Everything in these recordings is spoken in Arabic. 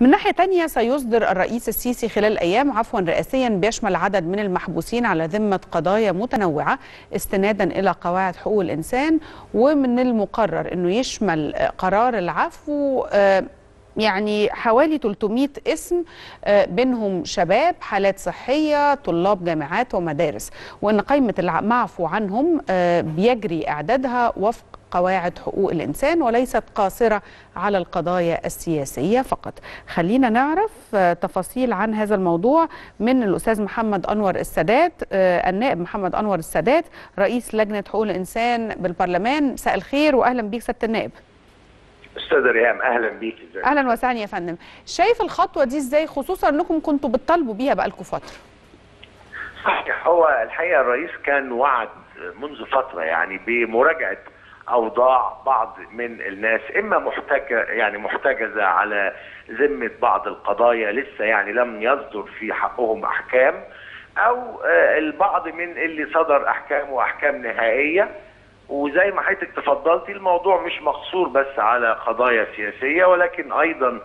من ناحية تانية، سيصدر الرئيس السيسي خلال أيام عفوا رئاسيا بيشمل عدد من المحبوسين على ذمة قضايا متنوعة استنادا إلى قواعد حقوق الإنسان، ومن المقرر أنه يشمل قرار العفو يعني حوالي 300 اسم بينهم شباب، حالات صحية، طلاب جامعات ومدارس، وأن قائمة المعفو عنهم بيجري إعدادها وفق قواعد حقوق الإنسان وليست قاصرة على القضايا السياسية فقط. خلينا نعرف تفاصيل عن هذا الموضوع من الأستاذ محمد أنور السادات، النائب محمد أنور السادات رئيس لجنة حقوق الإنسان بالبرلمان. مساء الخير وأهلا بيك سيادة النائب. أستاذة ريام أهلا بيك. أهلا وسهلا يا فندم. شايف الخطوة دي إزاي، خصوصا أنكم كنتوا بتطالبوا بيها بقالكم فترة؟ صحيح، هو الحقيقة الرئيس كان وعد منذ فترة يعني بمراجعة أوضاع بعض من الناس، إما محتجزة على ذمة بعض القضايا لسه يعني لم يصدر في حقهم أحكام، أو البعض من اللي صدر أحكام وأحكام نهائية. وزي ما حضرتك تفضلتي، الموضوع مش مقصور بس على قضايا سياسية، ولكن أيضا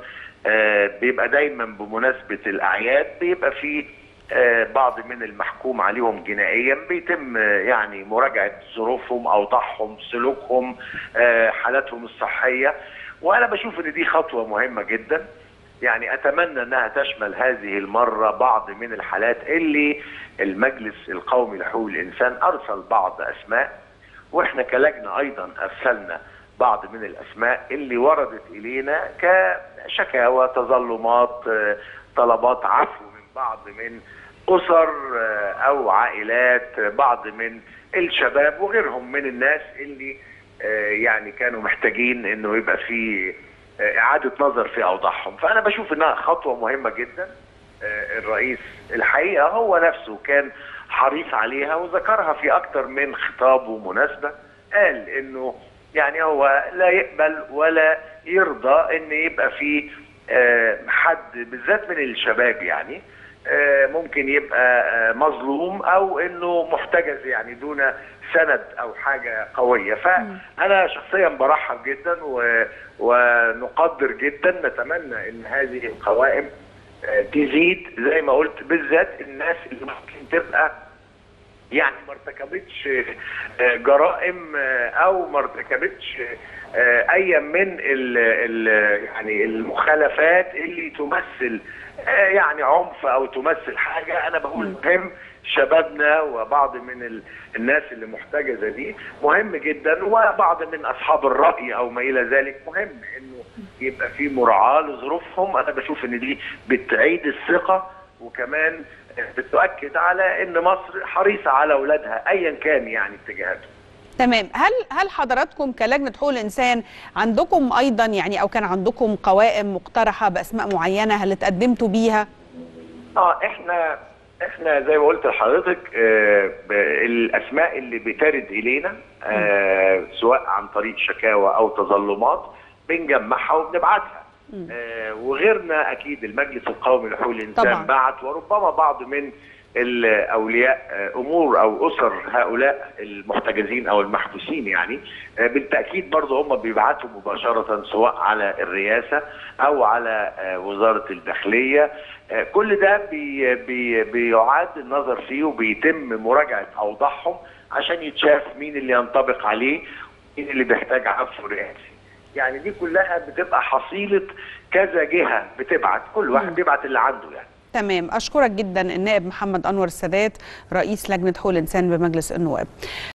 بيبقى دايما بمناسبة الأعياد بيبقى في بعض من المحكوم عليهم جنائيا بيتم يعني مراجعة ظروفهم، أوضاعهم، سلوكهم، حالاتهم الصحية. وأنا بشوف إن دي خطوة مهمة جدا، يعني أتمنى أنها تشمل هذه المرة بعض من الحالات اللي المجلس القومي لحقوق الإنسان أرسل بعض أسماء، وإحنا كلجنة أيضا أرسلنا بعض من الأسماء اللي وردت إلينا كشكاوى، تظلمات، طلبات عفو من بعض من أسر أو عائلات، بعض من الشباب وغيرهم من الناس اللي يعني كانوا محتاجين إنه يبقى في إعادة نظر في أوضاعهم. فأنا بشوف إنها خطوة مهمة جدا. الرئيس الحقيقة هو نفسه كان حريص عليها وذكرها في أكتر من خطاب ومناسبة، قال إنه يعني هو لا يقبل ولا يرضى إن يبقى في حد بالذات من الشباب يعني ممكن يبقى مظلوم أو إنه محتجز يعني دون سند أو حاجة قوية. فأنا شخصيا برحب جدا ونقدر جدا، نتمنى إن هذه القوائم تزيد زي ما قلت، بالذات الناس اللي ممكن تبقى يعني ما ارتكبتش جرائم او ما ارتكبتش اي من يعني المخالفات اللي تمثل يعني عنف او تمثل حاجه. انا بقول مهم شبابنا وبعض من الناس اللي محتجزه دي مهم جدا، وبعض من اصحاب الراي او ما الى ذلك مهم انه يبقى في مراعاه لظروفهم. انا بشوف ان دي بتعيد الثقه، وكمان بتؤكد على ان مصر حريصه على اولادها ايا كان يعني اتجاهاتهم. تمام. هل حضراتكم كلجنه حقوق الانسان عندكم ايضا يعني او كان عندكم قوائم مقترحه باسماء معينه، هل اتقدمتوا بيها؟ احنا زي ما قلت لحضرتك الاسماء اللي بترد الينا سواء عن طريق شكاوى او تظلمات بنجمعها وبنبعتها، وغيرنا اكيد المجلس القومي لحقوق الانسان بعت، وربما بعض من اولياء امور او اسر هؤلاء المحتجزين او المحبوسين يعني بالتاكيد برضه هم بيبعتوا مباشره سواء على الرئاسه او على وزاره الداخليه. كل ده بيعاد النظر فيه وبيتم مراجعه اوضاعهم عشان يتشاف مين اللي ينطبق عليه ومين اللي بيحتاج عفو رئاسي. يعني دي كلها بتبقى حصيله كذا جهه بتبعت، كل واحد بيبعت اللي عنده يعني. تمام. أشكرك جدا النائب محمد أنور السادات رئيس لجنة حقوق الإنسان بمجلس النواب.